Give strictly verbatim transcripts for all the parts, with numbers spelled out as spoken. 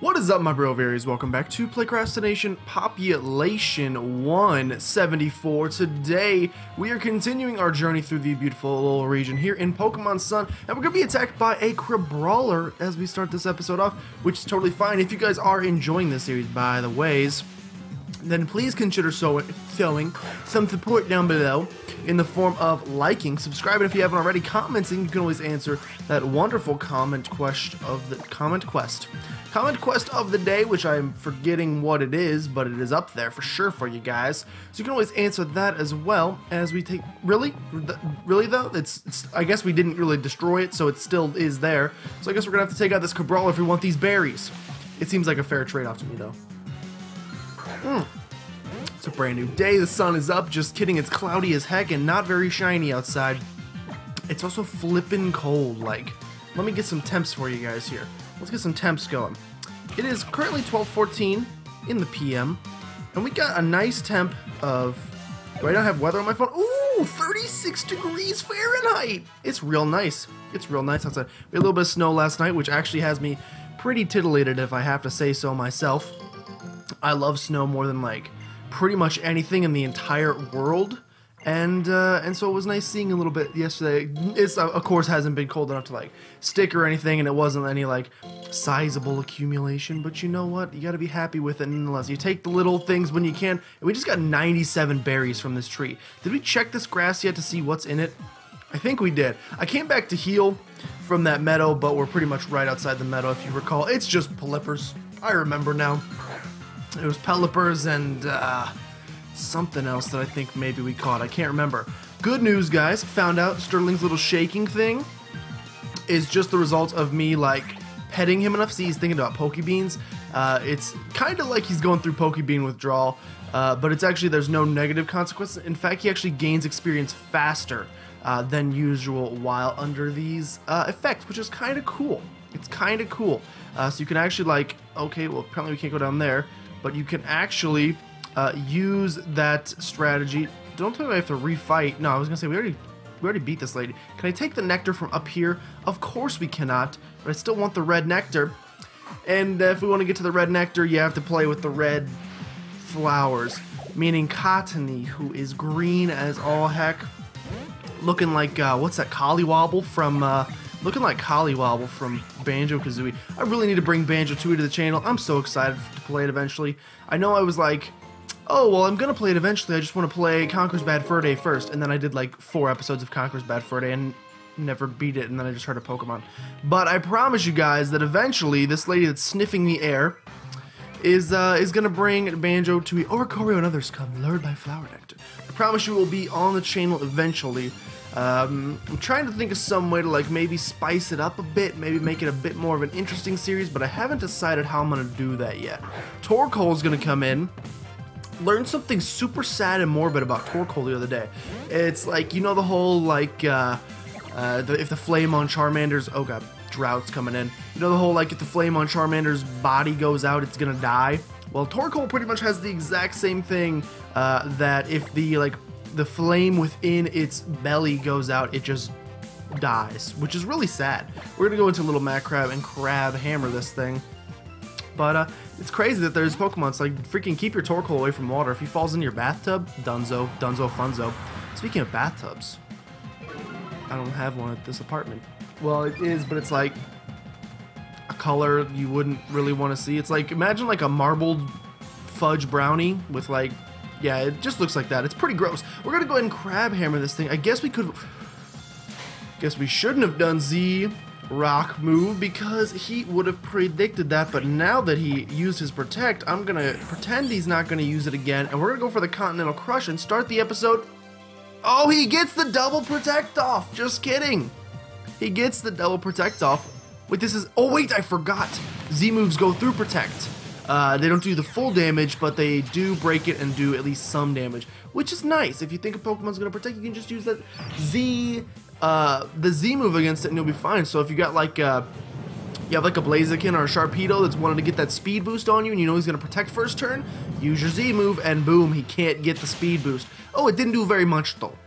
What is up, my bro various? Welcome back to Playcrastination Population one seventy-four. Today, we are continuing our journey through the beautiful little region here in Pokemon Sun, and we're going to be attacked by a Crabrawler as we start this episode off, which is totally fine. If you guys are enjoying this series, by the ways, then please consider showing some support down below in the form of liking, subscribing if you haven't already, commenting. You can always answer that wonderful comment quest of the comment quest comment quest of the day, which I'm forgetting what it is, but it is up there for sure for you guys, so you can always answer that as well. As we take, really really though, it's, it's I guess we didn't really destroy it, so it still is there, so I guess we're gonna have to take out this Crabrawler if we want these berries. It seems like a fair trade-off to me though. Hmm. It's a brand new day, the sun is up, just kidding, it's cloudy as heck and not very shiny outside. It's also flippin' cold, like. Let me get some temps for you guys here. Let's get some temps going. It is currently twelve fourteen in the P M, and we got a nice temp of, do I not have weather on my phone? Ooh, thirty-six degrees Fahrenheit! It's real nice. It's real nice outside. We had a little bit of snow last night, which actually has me pretty titillated if I have to say so myself. I love snow more than like pretty much anything in the entire world, and uh, and so it was nice seeing a little bit yesterday. It's uh, of course hasn't been cold enough to like stick or anything, and it wasn't any like sizable accumulation, but you know what, you gotta be happy with it nonetheless. You take the little things when you can, and we just got ninety-seven berries from this tree. Did we check this grass yet to see what's in it? I think we did. I came back to heal from that meadow, but we're pretty much right outside the meadow if you recall. It's just Pelipper's. I remember now. It was Pelipper's and uh, something else that I think maybe we caught. I can't remember. Good news, guys. Found out Sterling's little shaking thing is just the result of me, like, petting him enough. See, he's thinking about Pokebeans. Uh, it's kind of like he's going through Pokebean withdrawal, uh, but it's actually, there's no negative consequence. In fact, he actually gains experience faster uh, than usual while under these uh, effects, which is kind of cool. It's kind of cool. Uh, so you can actually, like, okay, well, apparently we can't go down there. But you can actually uh, use that strategy. Don't tell me I have to refight. No, I was gonna say we already we already beat this lady. Can I take the nectar from up here? Of course we cannot, but I still want the red nectar. And uh, if we want to get to the red nectar, you have to play with the red flowers, meaning Cottony, who is green as all heck, looking like uh, what's that Collywobble from? Uh, Looking like Collywobble from Banjo-Kazooie. I really need to bring Banjo-Tooie to the channel. I'm so excited to play it eventually. I know I was like, oh, well, I'm going to play it eventually. I just want to play Conker's Bad Fur Day first. And then I did like four episodes of Conker's Bad Fur Day and never beat it. And then I just heard a Pokemon. But I promise you guys that eventually this lady that's sniffing the air is uh, is going to bring Banjo-Tooie or Koryo and others come lured by flower nectar. I promise you it will be on the channel eventually. Um, I'm trying to think of some way to like maybe spice it up a bit, maybe make it a bit more of an interesting series, but I haven't decided how I'm going to do that yet. Torkoal is going to come in. Learned something super sad and morbid about Torkoal the other day. It's like, you know the whole like, uh, uh, the, if the flame on Charmander's, oh god, drought's coming in. You know the whole like if the flame on Charmander's body goes out, it's going to die? Well, Torkoal pretty much has the exact same thing, uh, that if the like the flame within its belly goes out, it just dies, which is really sad. We're gonna go into Little Mac Crab and Crab Hammer this thing, but uh, it's crazy that there's Pokemon. It's like, freaking keep your Torkoal away from water. If he falls in your bathtub, dunzo, dunzo, funzo. Speaking of bathtubs, I don't have one at this apartment. Well, it is, but it's like a color you wouldn't really want to see. It's like, imagine like a marbled fudge brownie with like, yeah, it just looks like that. It's pretty gross. We're going to go ahead and crab hammer this thing. I guess we could... Guess we shouldn't have done Z rock move because he would have predicted that, but now that he used his protect, I'm going to pretend he's not going to use it again, and we're going to go for the Continental Crush and start the episode. Oh, he gets the double protect off. Just kidding. He gets the double protect off. Wait, this is... Oh, wait, I forgot. Z moves go through protect. Uh, they don't do the full damage, but they do break it and do at least some damage, which is nice. If you think a Pokemon's going to protect, you can just use that Z, uh, the Z move against it, and you'll be fine. So if you got like a, you have like a Blaziken or a Sharpedo that's wanted to get that speed boost on you, and you know he's going to protect first turn, use your Z move, and boom, he can't get the speed boost. Oh, it didn't do very much though.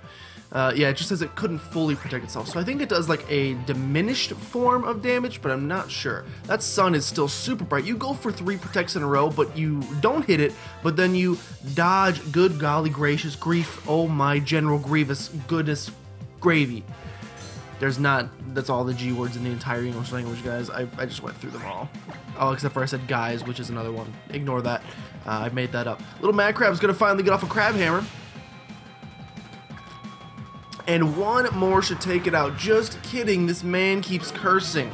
Uh, yeah, it just says it couldn't fully protect itself. So I think it does like a diminished form of damage, but I'm not sure. That sun is still super bright. You go for three protects in a row, but you don't hit it, but then you dodge. Good golly gracious grief. Oh my General Grievous goodness gravy. There's not, that's all the G words in the entire English language, guys. I, I just went through them all. Oh, except for I said guys, which is another one. Ignore that. Uh, I made that up. Little Mad Crab's gonna finally get off a crab hammer. And one more should take it out. Just kidding, this man keeps cursing.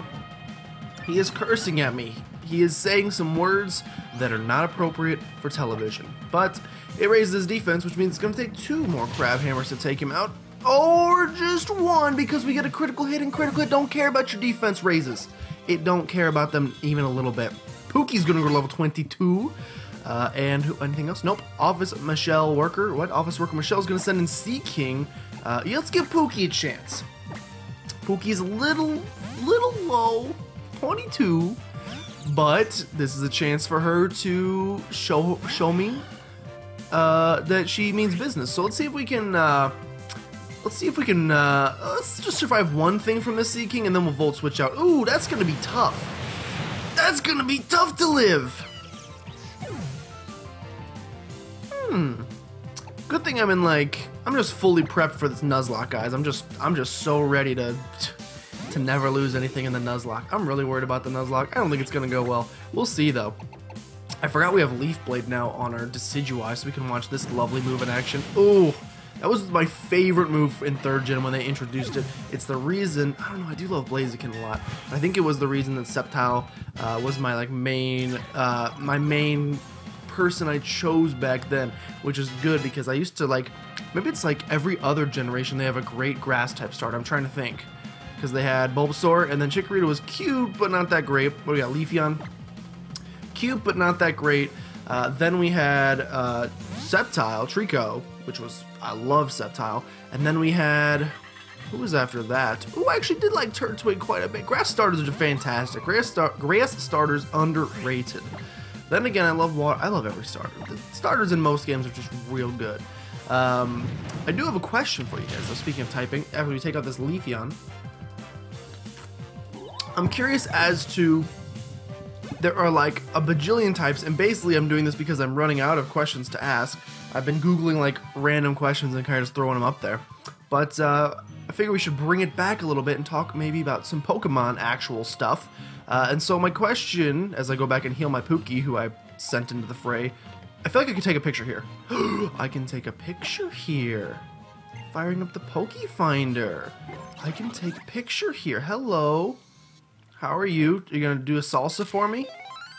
He is cursing at me. He is saying some words that are not appropriate for television. But it raises his defense, which means it's going to take two more crab hammers to take him out. Or just one, because we get a critical hit, and critical hit don't care about your defense raises. It don't care about them even a little bit. Pookie's going to go to level twenty-two. Uh, and who, anything else? Nope. Office Michelle Worker. What? Office Worker Michelle's going to send in Sea King. Uh, yeah, let's give Pookie a chance. Pookie's a little, little low, twenty-two, but this is a chance for her to show show me uh, that she means business. So let's see if we can, uh, let's see if we can, uh, let's just survive one thing from the Sea King, and then we'll Volt Switch out. Ooh, that's gonna be tough. That's gonna be tough to live. Hmm. Good thing I'm in like, I'm just fully prepped for this Nuzlocke, guys. I'm just, I'm just so ready to, to never lose anything in the Nuzlocke. I'm really worried about the Nuzlocke. I don't think it's gonna go well. We'll see though. I forgot we have Leaf Blade now on our Decidueye, so we can watch this lovely move in action. Ooh, that was my favorite move in third gen when they introduced it. It's the reason, I don't know, I do love Blaziken a lot. I think it was the reason that Sceptile uh, was my like main, uh, my main. person I chose back then, which is good because I used to like, maybe it's like every other generation they have a great grass type starter. I'm trying to think because they had Bulbasaur and then Chikorita was cute but not that great. What do we got? Leafeon, cute but not that great. Uh, then we had uh, Sceptile, Trico, which was, I love Sceptile, and then we had, who was after that? Ooh, I actually did like Turtwig quite a bit. Grass starters are fantastic. Grass, star grass starters underrated. Then again, I love water. I love every starter. The starters in most games are just real good. Um, I do have a question for you guys, though, speaking of typing, after we take out this Leafeon. I'm curious as to, there are like a bajillion types, and basically I'm doing this because I'm running out of questions to ask. I've been Googling like random questions and kind of just throwing them up there. But uh, I figure we should bring it back a little bit and talk maybe about some Pokemon actual stuff. Uh, and so my question, as I go back and heal my Pookie, who I sent into the fray, I feel like I could take a picture here. I can take a picture here. Firing up the Poke Finder. I can take a picture here. Hello. How are you? Are you going to do a salsa for me?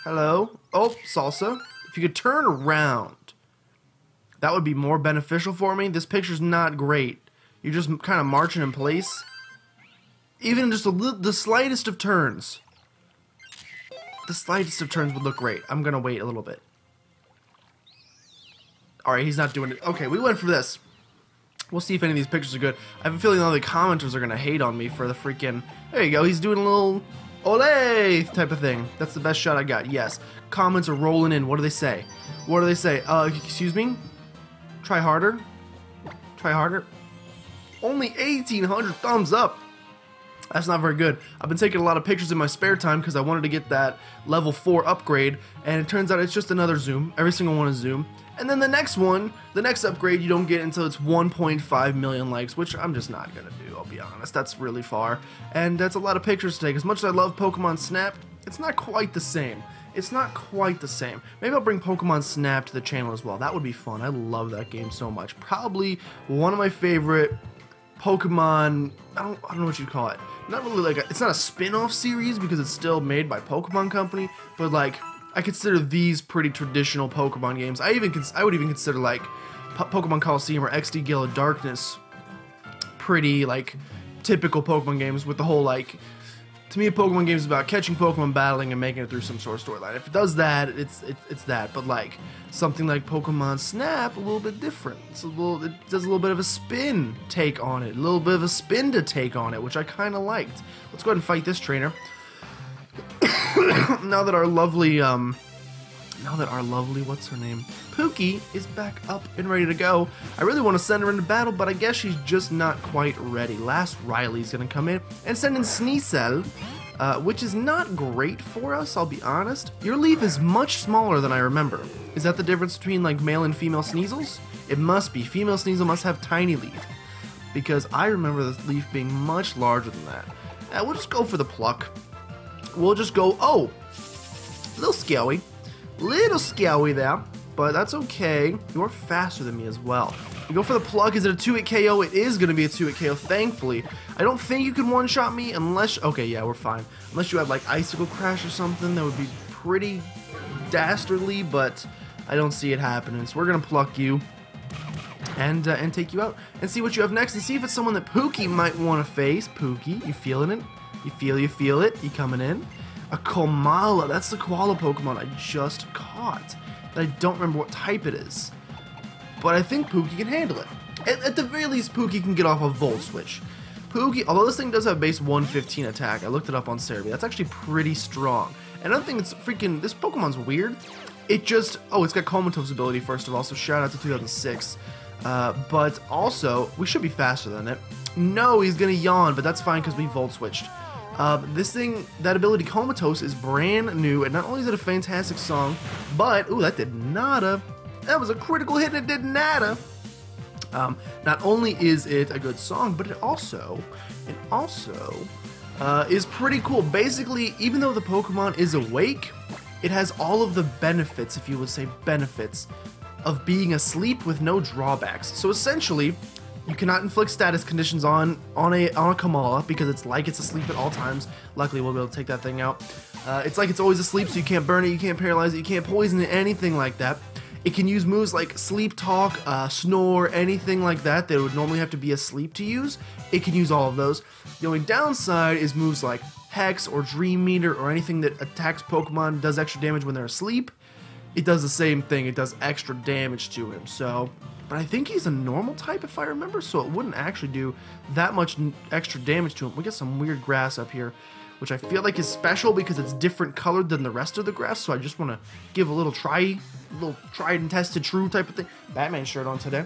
Hello. Oh, salsa. If you could turn around, that would be more beneficial for me. This picture's not great. You're just kind of marching in place. Even just a little, the slightest of turns. The slightest of turns would look great. I'm gonna wait a little bit. Alright, he's not doing it. Okay, we went for this. We'll see if any of these pictures are good. I have a feeling all the commenters are gonna hate on me for the freaking... There you go, he's doing a little ole type of thing. That's the best shot I got, yes. Comments are rolling in. What do they say? What do they say? Uh, excuse me? Try harder? Try harder? Only eighteen hundred thumbs up. That's not very good. I've been taking a lot of pictures in my spare time because I wanted to get that level four upgrade, and it turns out it's just another zoom. Every single one is zoom. And then the next one, the next upgrade, you don't get until it's one point five million likes, which I'm just not going to do, I'll be honest. That's really far, and that's a lot of pictures to take. As much as I love Pokemon Snap, it's not quite the same. It's not quite the same. Maybe I'll bring Pokemon Snap to the channel as well. That would be fun. I love that game so much. Probably one of my favorite Pokemon, I don't, I don't know what you'd call it. Not really like, a, it's not a spin-off series because it's still made by Pokemon Company, but like, I consider these pretty traditional Pokemon games. I even, I would even consider like, po Pokemon Coliseum or X D Gale of Darkness pretty like, typical Pokemon games with the whole like, to me a Pokemon game is about catching Pokemon, battling, and making it through some sort of storyline. If it does that, it's, it, it's that, but like, something like Pokemon Snap, a little bit different. It's a little, it does a little bit of a spin take on it, a little bit of a spin to take on it, which I kind of liked. Let's go ahead and fight this trainer. Now that our lovely um, now that our lovely, what's her name, Pookie is back up and ready to go. I really want to send her into battle, but I guess she's just not quite ready. Last Riley's going to come in and send in Sneasel, Uh, which is not great for us, I'll be honest. Your leaf is much smaller than I remember. Is that the difference between like male and female Sneasels? It must be. Female Sneasel must have tiny leaf, because I remember the leaf being much larger than that. Uh, we'll just go for the pluck. We'll just go, oh, little Scowie. Little Scowie there, but that's okay. You're faster than me as well. We go for the plug. Is it a two-hit K O? It is going to be a two-hit K O, thankfully. I don't think you can one-shot me unless... Okay, yeah, we're fine. Unless you had, like, Icicle Crash or something. That would be pretty dastardly, but I don't see it happening. So we're going to pluck you and uh, and take you out and see what you have next and see if it's someone that Pookie might want to face. Pookie, you feeling it? You feel, you feel it? You coming in? A Komala. That's the koala Pokemon I just caught. But I don't remember what type it is. But I think Pookie can handle it. At, at the very least, Pookie can get off a Volt Switch. Pookie, although this thing does have base one fifteen attack, I looked it up on Cerebi, that's actually pretty strong. Another thing that's freaking, this Pokemon's weird, it just, oh, it's got Comatose ability first of all, so shout out to two thousand six. Uh, but also, we should be faster than it. No, he's gonna yawn, but that's fine because we Volt Switched. Uh, this thing, that ability Comatose is brand new, and not only is it a fantastic song, but, ooh, that did nada. That was a critical hit and it did nada. Um, not only is it a good song, but it also, it also uh, is pretty cool. Basically, even though the Pokemon is awake, it has all of the benefits, if you would say benefits, of being asleep with no drawbacks. So essentially, you cannot inflict status conditions on on a on a Komala because it's like it's asleep at all times. Luckily, we'll be able to take that thing out. Uh, it's like it's always asleep, so you can't burn it, you can't paralyze it, you can't poison it, anything like that. It can use moves like Sleep Talk, uh, Snore, anything like that that it would normally have to be asleep to use. It can use all of those. The only downside is moves like Hex or Dream Meter or anything that attacks Pokemon, does extra damage when they're asleep. It does the same thing. It does extra damage to him. So, but I think he's a normal type if I remember, so it wouldn't actually do that much extra damage to him. We got some weird grass up here, which I feel like is special because it's different colored than the rest of the grass, so I just want to give a little try, a little tried and tested true type of thing. Batman shirt on today.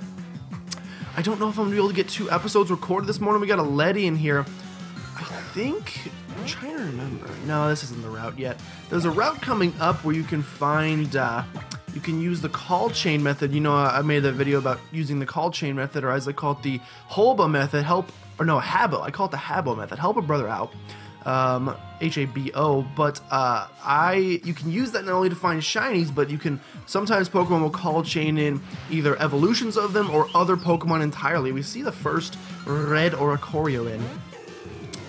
I don't know if I'm going to be able to get two episodes recorded this morning. We got a Ledian here. I think, I'm trying to remember. No, this isn't the route yet. There's a route coming up where you can find, uh, you can use the call chain method. You know, I made that video about using the call chain method, or as I call it, the Holba method, help, or no, Habo. I call it the Habo method, help a brother out. Um, H A B O, but uh, I you can use that not only to find shinies, but you can sometimes Pokemon will call chain in either evolutions of them or other Pokemon entirely. We see the first Red or Oricorio in,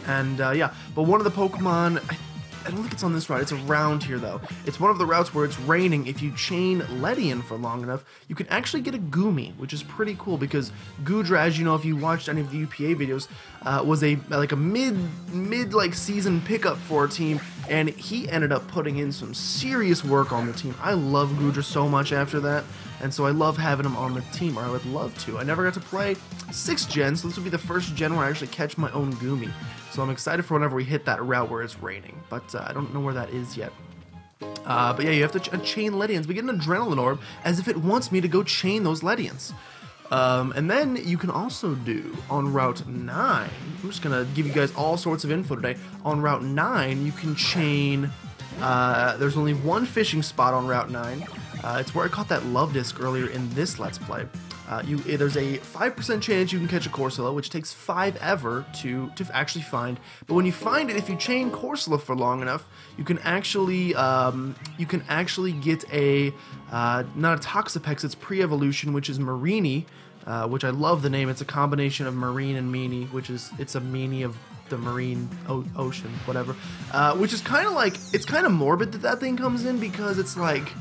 and uh, yeah, but one of the Pokemon, I, I don't think it's on this route, it's around here though. It's one of the routes where it's raining. If you chain Ledian for long enough, you can actually get a Goomy, which is pretty cool because Goodra, as you know, if you watched any of the U P A videos, Uh, was a like a mid mid like season pickup for a team, and he ended up putting in some serious work on the team. I love Goodra so much after that, and so I love having him on the team, or I would love to. I never got to play sixth gen, so this will be the first gen where I actually catch my own Goomy. So I'm excited for whenever we hit that route where it's raining, but uh, I don't know where that is yet. Uh, but yeah, you have to ch chain Ledians. We get an Adrenaline Orb as if it wants me to go chain those Ledians. Um, and then you can also do, on Route nine, I'm just going to give you guys all sorts of info today, on Route nine you can chain, uh, there's only one fishing spot on Route nine, uh, it's where I caught that Love Disc earlier in this Let's Play. Uh, you, there's a five percent chance you can catch a Corsola, which takes five ever to, to actually find. But when you find it, if you chain Corsola for long enough, you can actually um, you can actually get a uh, not a Toxapex, it's pre-evolution, which is Mareanie, uh, which I love the name. It's a combination of Marine and Meanie, which is it's a meanie of the marine o ocean, whatever. Uh, which is kind of like it's kind of morbid that that thing comes in because it's like.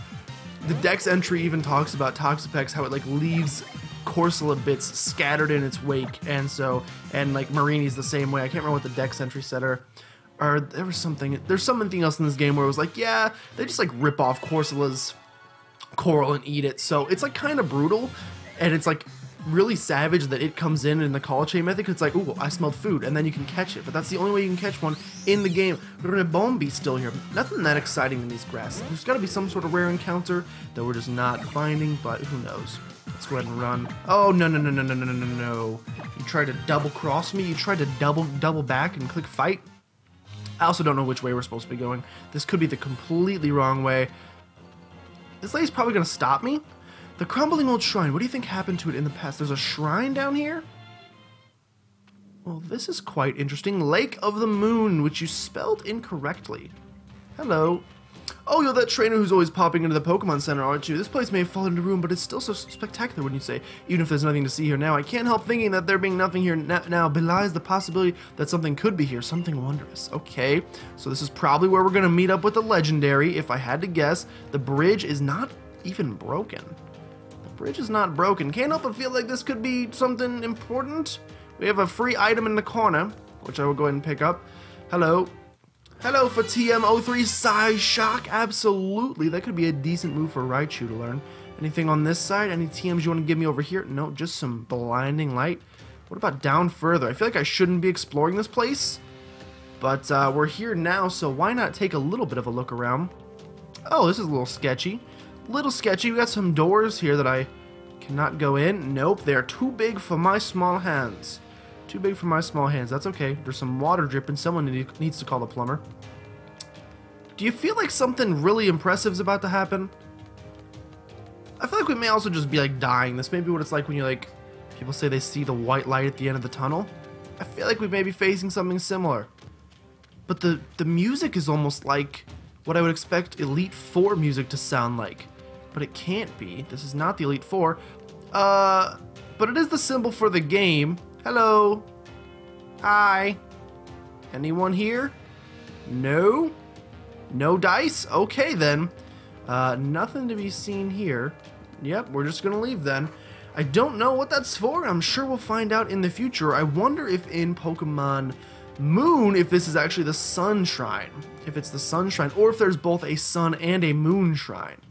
The Dex entry even talks about Toxapex, how it like leaves Corsola bits scattered in its wake, and so and like Mareanie's the same way. I can't remember what the Dex entry said, or, or there was something. There's something else in this game where it was like, yeah, they just like rip off Corsola's coral and eat it. So it's like kind of brutal, and it's like really savage that it comes in in the call chain method, because it's like, ooh, I smelled food, and then you can catch it. But that's the only way you can catch one in the game. Ribombi's still here. Nothing that exciting in these grasses. There's got to be some sort of rare encounter that we're just not finding, but who knows. Let's go ahead and run. Oh, no, no, no, no, no, no, no, no. You tried to double cross me? You tried to double double back and click fight? I also don't know which way we're supposed to be going. This could be the completely wrong way. This lady's probably going to stop me. The crumbling old shrine. What do you think happened to it in the past? There's a shrine down here? Well, this is quite interesting. Lake of the Moon, which you spelled incorrectly. Hello. Oh, you're that trainer who's always popping into the Pokemon Center, aren't you? This place may have fallen into ruin, but it's still so spectacular, wouldn't you say? Even if there's nothing to see here now, I can't help thinking that there being nothing here now belies the possibility that something could be here, something wondrous. Okay, so this is probably where we're going to meet up with the Legendary, if I had to guess. The bridge is not even broken. The bridge is not broken. Can't help but feel like this could be something important. We have a free item in the corner, which I will go ahead and pick up. Hello. Hello for T M zero three, Psy Shock, absolutely. That could be a decent move for Raichu to learn. Anything on this side? Any T Ms you want to give me over here? No, just some blinding light. What about down further? I feel like I shouldn't be exploring this place, but uh, we're here now, so why not take a little bit of a look around? Oh, this is a little sketchy. Little sketchy. We got some doors here that I cannot go in. Nope, they are too big for my small hands. Too big for my small hands. That's okay. There's some water dripping. Someone need, needs to call the plumber. Do you feel like something really impressive is about to happen? I feel like we may also just be like dying. This may be what it's like when you like, people say they see the white light at the end of the tunnel. I feel like we may be facing something similar. But the, the music is almost like what I would expect Elite four music to sound like. But it can't be. This is not the Elite four. Uh, but it is the symbol for the game. Hello. Hi. Anyone here? No? No dice? Okay, then. Uh, nothing to be seen here. Yep, we're just going to leave then. I don't know what that's for. I'm sure we'll find out in the future. I wonder if in Pokemon Moon, if this is actually the Sun Shrine. If it's the Sun Shrine, or if there's both a Sun and a Moon Shrine.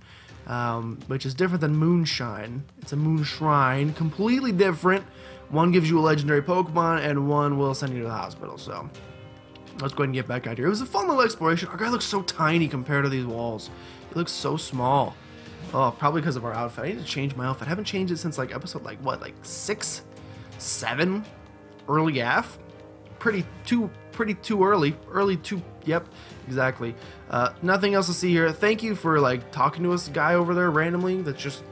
Um, which is different than Moonshine. It's a Moon Shrine. Completely different. One gives you a legendary Pokemon, and one will send you to the hospital, so let's go ahead and get back out here. It was a fun little exploration. Our guy looks so tiny compared to these walls. He looks so small. Oh, probably because of our outfit. I need to change my outfit. I haven't changed it since, like, episode, like, what, like, six? Seven? Early half? Pretty too, pretty too early. Early too, yep, exactly. Uh, nothing else to see here. Thank you for, like, talking to us, guy over there randomly that's just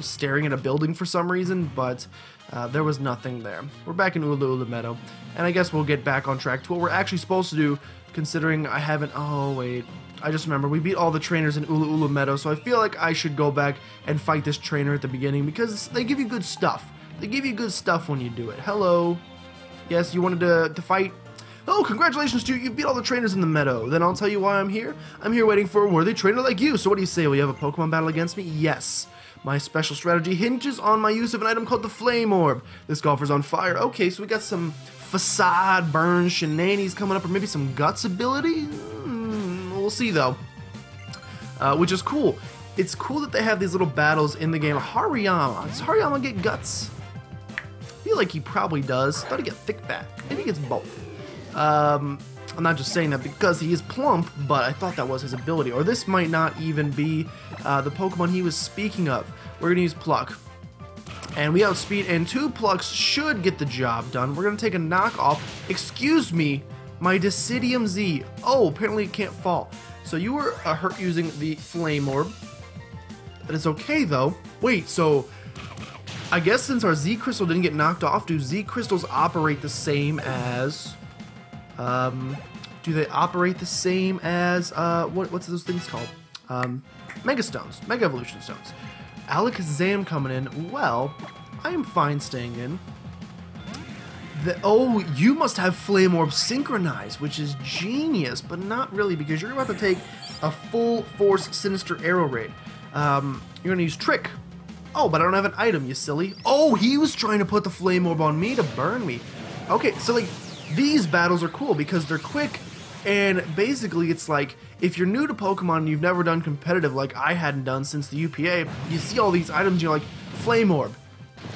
staring at a building for some reason, but Uh, there was nothing there. We're back in Ula Ula Meadow, and I guess we'll get back on track to what we're actually supposed to do, considering I haven't... Oh, wait. I just remember, we beat all the trainers in Ula Ula Meadow, so I feel like I should go back and fight this trainer at the beginning, because they give you good stuff. They give you good stuff when you do it. Hello. Yes, you wanted to, to fight? Oh, congratulations to you. You beat all the trainers in the meadow. Then I'll tell you why I'm here. I'm here waiting for a worthy trainer like you. So what do you say? Will you have a Pokemon battle against me? Yes. My special strategy hinges on my use of an item called the Flame Orb. This golfer's on fire. Okay, so we got some Facade, Burn, Shenanigans coming up, or maybe some Guts ability? Mm, we'll see, though. Uh, which is cool. It's cool that they have these little battles in the game. Hariyama. Does Hariyama get Guts? I feel like he probably does. I thought he'd get Thick Back. Maybe he gets both. Um, I'm not just saying that because he is plump, but I thought that was his ability. Or this might not even be uh, the Pokemon he was speaking of. We're going to use Pluck. And we outspeed, and two Plucks should get the job done. We're going to take a knockoff. Excuse me, my Decidueye Z. Oh, apparently it can't fall. So you were uh, hurt using the Flame Orb. But it's okay, though. Wait, so I guess since our Z Crystal didn't get knocked off, do Z Crystals operate the same as... Um, do they operate the same as, uh, what, what's those things called? Um, Mega Stones, Mega Evolution Stones. Alakazam coming in. Well, I am fine staying in. The, oh, you must have Flame Orb synchronized, which is genius, but not really, because you're about to take a full force Sinister Arrow Raid. Um, you're going to use Trick. Oh, but I don't have an item, you silly. Oh, he was trying to put the Flame Orb on me to burn me. Okay, so, like... These battles are cool because they're quick, and basically it's like, if you're new to Pokemon and you've never done competitive like I hadn't done since the U P A, you see all these items and you're like, Flame Orb,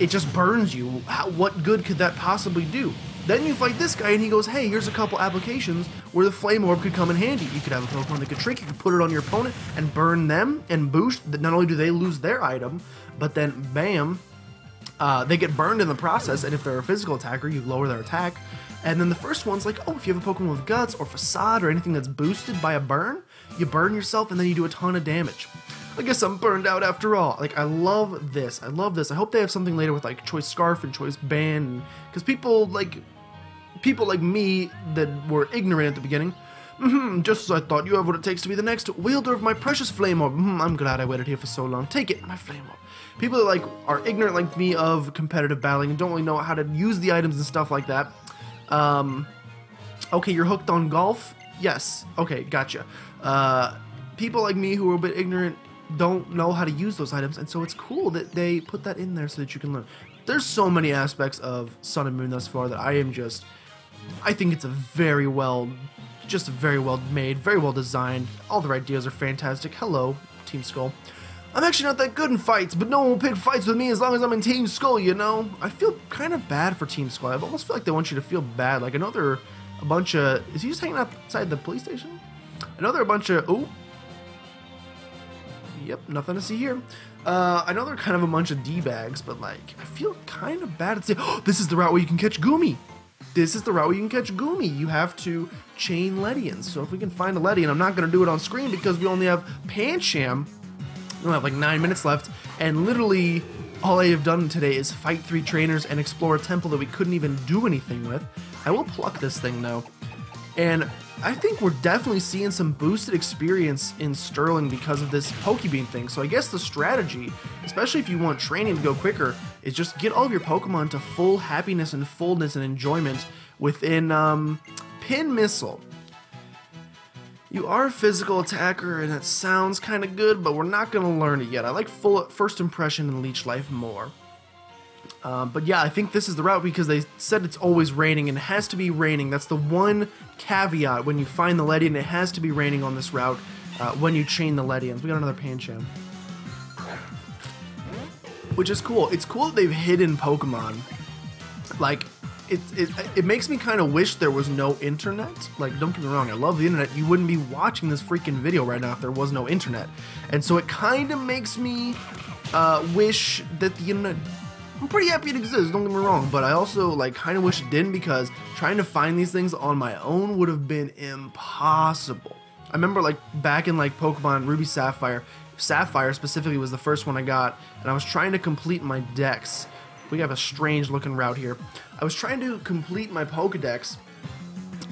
it just burns you. How, what good could that possibly do? Then you fight this guy and he goes, hey, here's a couple applications where the Flame Orb could come in handy. You could have a Pokemon that could Trick, you could put it on your opponent and burn them and boost. Not only do they lose their item, but then bam, uh, they get burned in the process, and if they're a physical attacker, you lower their attack. And then the first one's like, oh, if you have a Pokemon with Guts or Facade or anything that's boosted by a burn, you burn yourself and then you do a ton of damage. I guess I'm burned out after all. Like, I love this. I love this. I hope they have something later with, like, Choice Scarf and Choice Band. Because people, like, people like me that were ignorant at the beginning, mm-hmm, just as I thought, you have what it takes to be the next wielder of my precious Flame Orb. Mm-hmm, I'm glad I waited here for so long. Take it, my Flame Orb. People that, like, are ignorant like me of competitive battling and don't really know how to use the items and stuff like that. Um, okay, you're hooked on golf? Yes. Okay, gotcha. Uh, people like me who are a bit ignorant don't know how to use those items, and so it's cool that they put that in there so that you can learn. There's so many aspects of Sun and Moon thus far that I am just, I think it's a very well, just very well made, very well designed. All their ideas are fantastic. Hello, Team Skull. I'm actually not that good in fights, but no one will pick fights with me as long as I'm in Team Skull, you know? I feel kind of bad for Team Skull. I almost feel like they want you to feel bad. Like, I know they're a bunch of, is he just hanging outside the police station? I know they're a bunch of, ooh. Yep, nothing to see here. Uh, I know they're kind of a bunch of D-bags, but, like, I feel kind of bad at saying, oh, this is the route where you can catch Goomy. This is the route where you can catch Goomy. You have to chain Ledians. So if we can find a Ledian, I'm not going to do it on screen because we only have Pancham. We only have, like, nine minutes left, and literally all I have done today is fight three trainers and explore a temple that we couldn't even do anything with. I will pluck this thing, though. And I think we're definitely seeing some boosted experience in Sterling because of this Pokebeam thing. So I guess the strategy, especially if you want training to go quicker, is just get all of your Pokemon to full happiness and fullness and enjoyment within um, Pin Missile. You are a physical attacker, and that sounds kind of good, but we're not going to learn it yet. I like full first impression and Leech Life more. Um, but yeah, I think this is the route because they said it's always raining and it has to be raining. That's the one caveat when you find the Ledian. It has to be raining on this route uh, when you chain the Ledians. We got another Pancham, which is cool. It's cool that they've hidden Pokemon. Like, it, it, it makes me kind of wish there was no internet. Like, don't get me wrong, I love the internet. You wouldn't be watching this freaking video right now if there was no internet. And so it kind of makes me uh, wish that the internet... I'm pretty happy it exists, don't get me wrong, but I also, like, kind of wish it didn't because trying to find these things on my own would have been impossible. I remember, like, back in, like, Pokemon Ruby Sapphire, Sapphire specifically was the first one I got, and I was trying to complete my decks. We have a strange looking route here. I was trying to complete my Pokedex,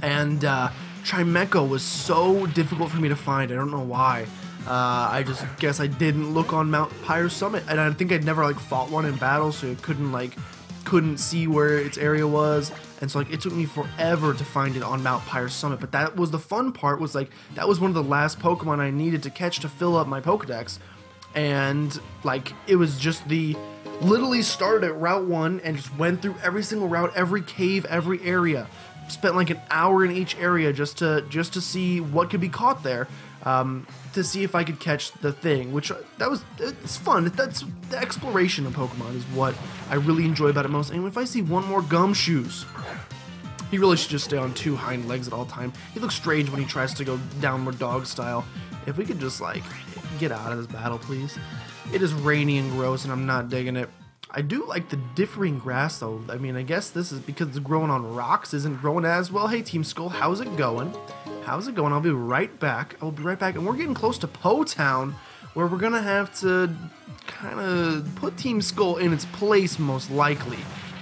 and uh, Trimeco was so difficult for me to find, I don't know why. Uh, I just guess I didn't look on Mount Pyre Summit, and I think I'd never, like, fought one in battle, so it couldn't, like, couldn't see where its area was, and so, like, it took me forever to find it on Mount Pyre Summit. But that was the fun part, was, like, that was one of the last Pokemon I needed to catch to fill up my Pokedex, and, like, it was just the, literally started at Route one and just went through every single route, every cave, every area, spent, like, an hour in each area just to, just to see what could be caught there, um, to see if I could catch the thing, which that was, it's fun. That's the exploration of Pokemon is what I really enjoy about it most. And if I see one more Gumshoes, he really should just stay on two hind legs at all time. He looks strange when he tries to go downward dog style. If we could just, like, get out of this battle, please. It is rainy and gross and I'm not digging it. I do like the differing grass though. I mean, I guess this is because it's growing on rocks, isn't growing as well. Hey, Team Skull, how's it going? How's it going? I'll be right back. I'll be right back. And we're getting close to Poetown, where we're going to have to kind of put Team Skull in its place, most likely.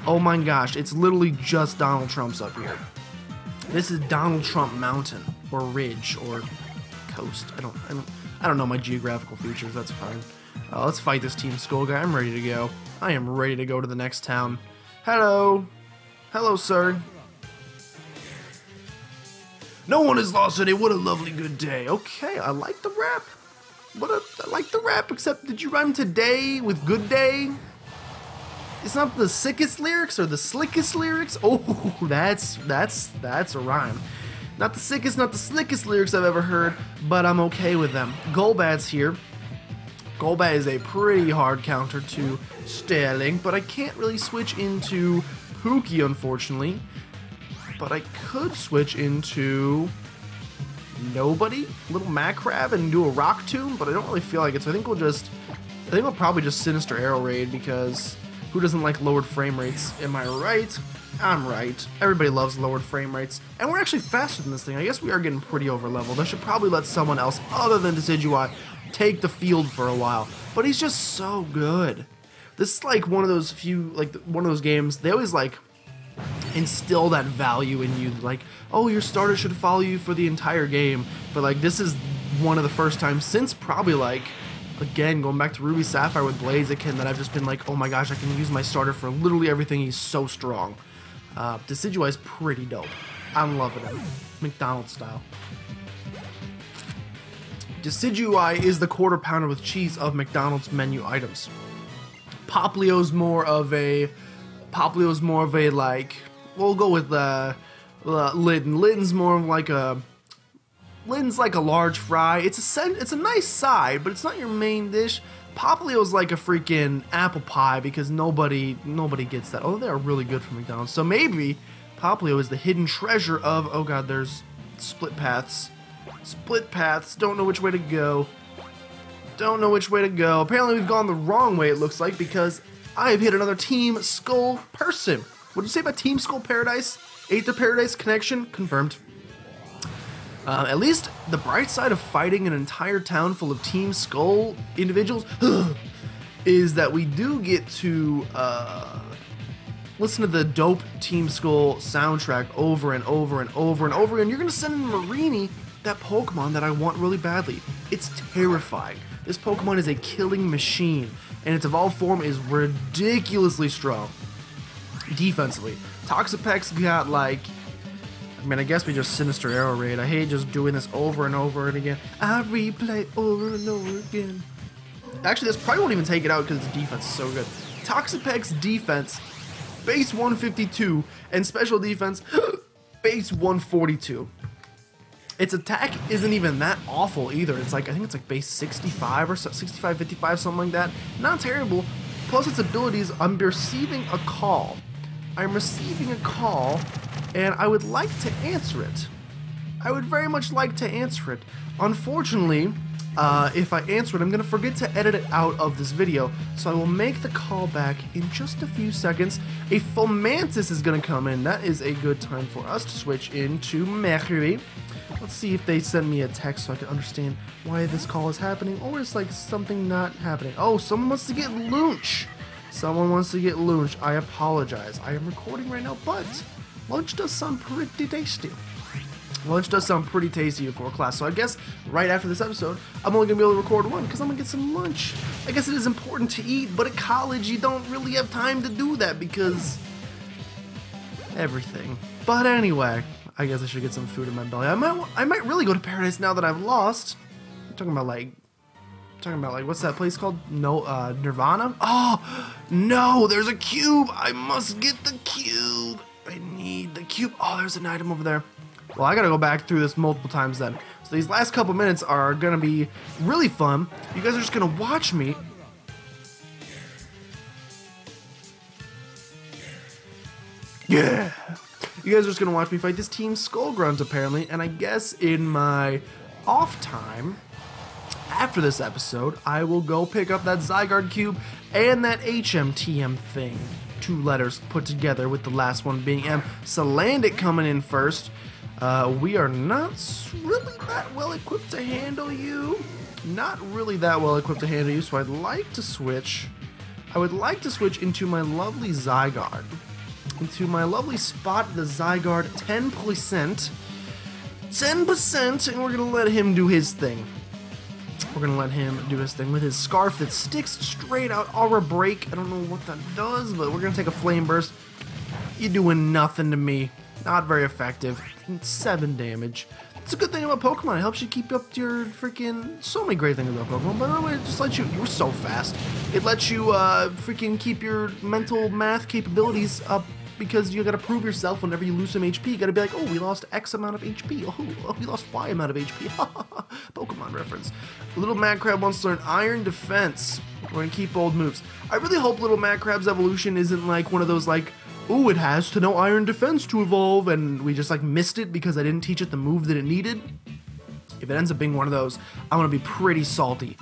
Oh my gosh, it's literally just Donald Trump's up here. This is Donald Trump Mountain, or Ridge, or Coast. I don't, I don't, I don't know my geographical features, that's fine. Uh, let's fight this Team Skull guy. I'm ready to go. I am ready to go to the next town. Hello. Hello, sir. No one has lost today. What a lovely good day. Okay, I like the rap. What a, I like the rap, except did you rhyme today with good day? It's not the sickest lyrics or the slickest lyrics. Oh, that's, that's, that's a rhyme. Not the sickest, not the slickest lyrics I've ever heard, but I'm okay with them. Golbat's here. Golbat is a pretty hard counter to Sterling, but I can't really switch into Pookie, unfortunately. But I could switch into nobody, little Macrab, and do a Rock Tomb, but I don't really feel like it, so I think we'll just, I think we'll probably just Sinister Arrow Raid, because who doesn't like lowered frame rates? Am I right? I'm right. Everybody loves lowered frame rates. And we're actually faster than this thing. I guess we are getting pretty over-leveled. I should probably let someone else other than Decidueye take the field for a while. But he's just so good. This is like one of those few, like one of those games, they always like instill that value in you. Like, oh, your starter should follow you for the entire game. But like this is one of the first times since probably like, again, going back to Ruby Sapphire with Blaziken, that I've just been like, oh my gosh, I can use my starter for literally everything. He's so strong. Uh, Decidueye is pretty dope. I'm loving it. McDonald's style. Decidueye is the quarter pounder with cheese of McDonald's menu items. Poplio's more of a... Poplio's more of a, like... We'll go with uh, uh, Lidden. Lidden's more of like a... Lidden's like a large fry. It's a, it's a nice side, but it's not your main dish. Poplio's like a freaking apple pie because nobody nobody gets that. Although they are really good for McDonald's. So maybe Poplio is the hidden treasure of... Oh god, there's split paths. Split paths. Don't know which way to go. Don't know which way to go. Apparently we've gone the wrong way, it looks like, because I have hit another Team Skull person. What did you say about Team Skull Paradise? Eighth of Paradise connection? Confirmed. Uh, at least the bright side of fighting an entire town full of Team Skull individuals is that we do get to uh, listen to the dope Team Skull soundtrack over and over and over and over again. You're going to send in Mareanie, that Pokemon that I want really badly. It's terrifying. This Pokemon is a killing machine, and its evolved form is ridiculously strong defensively. Toxapex got like... I mean, I guess we just Sinister Arrow Raid. I hate just doing this over and over and again. I replay over and over again. Actually, this probably won't even take it out because its defense is so good. Toxapex defense, base one fifty-two, and special defense, base one forty-two. Its attack isn't even that awful either. It's like, I think it's like base sixty-five or so, sixty-five, fifty-five, something like that. Not terrible. Plus its abilities, I'm receiving a call. I'm receiving a call. And I would like to answer it. I would very much like to answer it. Unfortunately, uh, if I answer it, I'm going to forget to edit it out of this video. So I will make the call back in just a few seconds. A Fomantis is going to come in. That is a good time for us to switch into Mareanie. Let's see if they send me a text so I can understand why this call is happening. Or it's like something not happening. Oh, someone wants to get lunched. Someone wants to get lunched. I apologize. I am recording right now, but... Lunch does sound pretty tasty. Lunch does sound pretty tasty before class, so I guess right after this episode, I'm only going to be able to record one because I'm going to get some lunch. I guess it is important to eat, but at college you don't really have time to do that because everything. But anyway, I guess I should get some food in my belly. I might I might really go to paradise now that I've lost. I'm talking about like, I'm talking about like, what's that place called? No, uh, Nirvana? Oh, no, there's a cube. I must get the cube. I need the cube. Oh, there's an item over there. Well, I gotta go back through this multiple times then. So these last couple minutes are gonna be really fun. You guys are just gonna watch me. Yeah! You guys are just gonna watch me fight this Team Skull Grunt, apparently. And I guess in my off time, after this episode, I will go pick up that Zygarde cube and that H M T M thing. Two letters put together with the last one being M. Salandit coming in first. Uh, we are not really that well equipped to handle you. Not really that well equipped to handle you, so I'd like to switch. I would like to switch into my lovely Zygarde. Into my lovely spot, the Zygarde ten percent. ten percent, and we're gonna let him do his thing. We're going to let him do his thing with his scarf that sticks straight out. Aura break. I don't know what that does, but we're going to take a flame burst. You're doing nothing to me. Not very effective. Seven damage. It's a good thing about Pokemon. It helps you keep up your freaking... So many great things about Pokemon. By the way, it just lets you... You were so fast. It lets you uh, freaking keep your mental math capabilities up because you gotta prove yourself whenever you lose some H P. You gotta be like, oh, we lost X amount of H P. Oh, we lost Y amount of H P. Pokemon reference. Little Madcrab wants to learn Iron Defense. We're gonna keep old moves. I really hope Little Madcrab's evolution isn't like one of those like, ooh, it has to know Iron Defense to evolve, and we just like missed it because I didn't teach it the move that it needed. If it ends up being one of those, I'm gonna be pretty salty.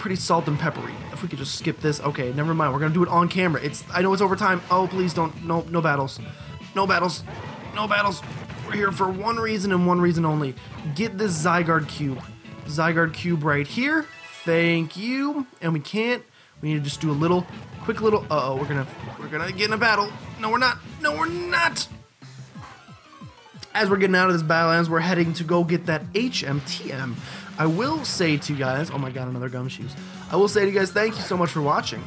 Pretty salt and peppery. If we could just skip this. Okay, never mind. We're gonna do it on camera. It's. I know it's overtime. Oh, please don't. No, no battles. No battles. No battles. We're here for one reason and one reason only. Get this Zygarde Cube. Zygarde Cube right here. Thank you. And we can't. We need to just do a little, quick little. Uh oh. We're gonna. We're gonna get in a battle. No, we're not. No, we're not. As we're getting out of this battle, as we're heading to go get that H M T M. I will say to you guys, oh my god, another gumshoes. I will say to you guys, thank you so much for watching.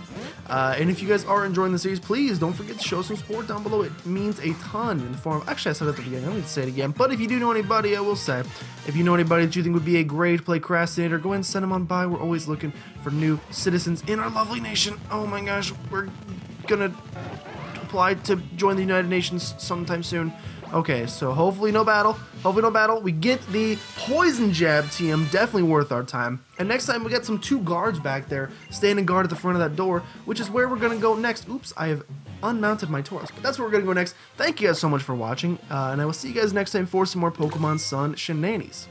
Uh, and if you guys are enjoying the series, please don't forget to show some support down below. It means a ton in the form of, actually I said it at the beginning, I don't need to say it again. But if you do know anybody, I will say, if you know anybody that you think would be a great Playcrastinator, go ahead and send them on by. We're always looking for new citizens in our lovely nation. Oh my gosh, we're gonna apply to join the United Nations sometime soon. Okay, so hopefully no battle. Hopefully no battle. We get the Poison Jab T M. Definitely worth our time. And next time we got some two guards back there, standing guard at the front of that door, which is where we're going to go next. Oops, I have unmounted my Taurus, but that's where we're going to go next. Thank you guys so much for watching, uh, and I will see you guys next time for some more Pokemon Sun shenanigans.